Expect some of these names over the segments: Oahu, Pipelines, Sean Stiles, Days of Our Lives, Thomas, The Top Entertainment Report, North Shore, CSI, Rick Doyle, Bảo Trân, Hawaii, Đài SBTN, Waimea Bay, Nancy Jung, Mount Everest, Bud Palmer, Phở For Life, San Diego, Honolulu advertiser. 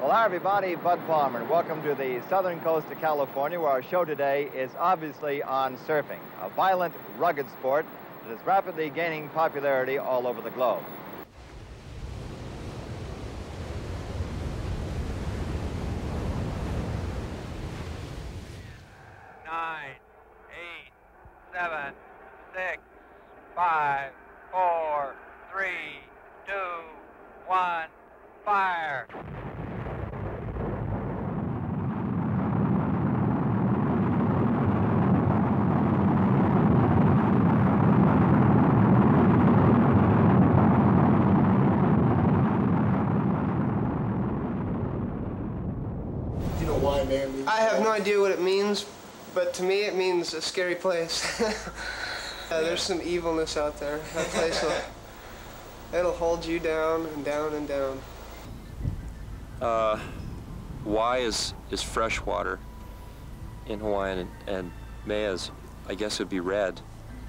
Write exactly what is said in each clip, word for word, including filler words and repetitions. Well, hi, everybody. Bud Palmer. Welcome to the southern coast of California, where our show today is obviously on surfing, a violent, rugged sport that is rapidly gaining popularity all over the globe. Nine, eight, seven, six, five, four, three, two, one, fire. I have no idea what it means, but to me it means a scary place. uh, there's some evilness out there. That place will it'll hold you down and down and down. Uh, why is, is fresh water in Hawaiian, and, and mea's, I guess it would be red.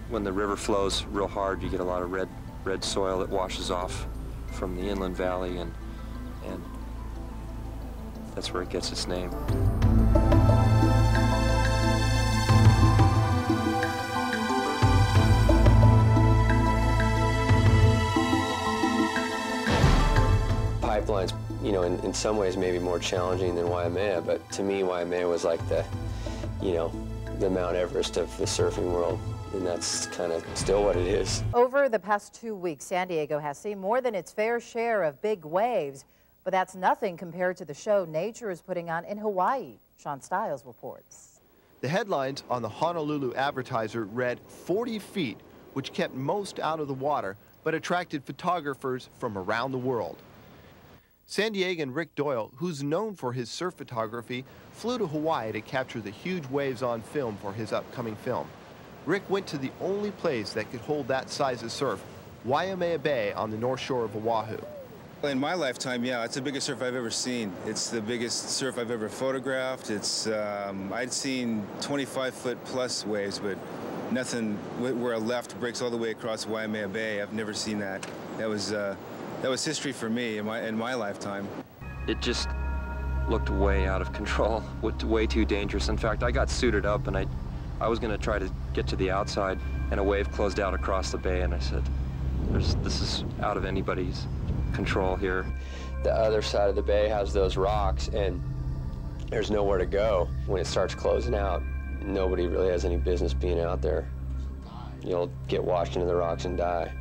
When the river flows real hard, you get a lot of red, red soil that washes off from the inland valley, and, and that's where it gets its name. Pipelines, you know, in, in some ways maybe more challenging than Waimea, but to me Waimea was like the, you know, the Mount Everest of the surfing world, and that's kind of still what it is. Over the past two weeks, San Diego has seen more than its fair share of big waves, but that's nothing compared to the show nature is putting on in Hawaii. Sean Stiles reports. The headlines on the Honolulu Advertiser read forty feet, which kept most out of the water, but attracted photographers from around the world. San Diegan Rick Doyle, who's known for his surf photography, flew to Hawaii to capture the huge waves on film for his upcoming film. Rick went to the only place that could hold that size of surf, Waimea Bay on the north shore of Oahu. In my lifetime, yeah, it's the biggest surf I've ever seen. It's the biggest surf I've ever photographed. It's, um, I'd seen twenty-five foot plus waves, but nothing where a left breaks all the way across Waimea Bay. I've never seen that. That was, uh, That was history for me in my, in my lifetime. It just looked way out of control, way too dangerous. In fact, I got suited up and I, I was gonna try to get to the outside, and a wave closed out across the bay, and I said, There's, this is out of anybody's control here. The other side of the bay has those rocks, and there's nowhere to go. When it starts closing out, nobody really has any business being out there. You'll get washed into the rocks and die.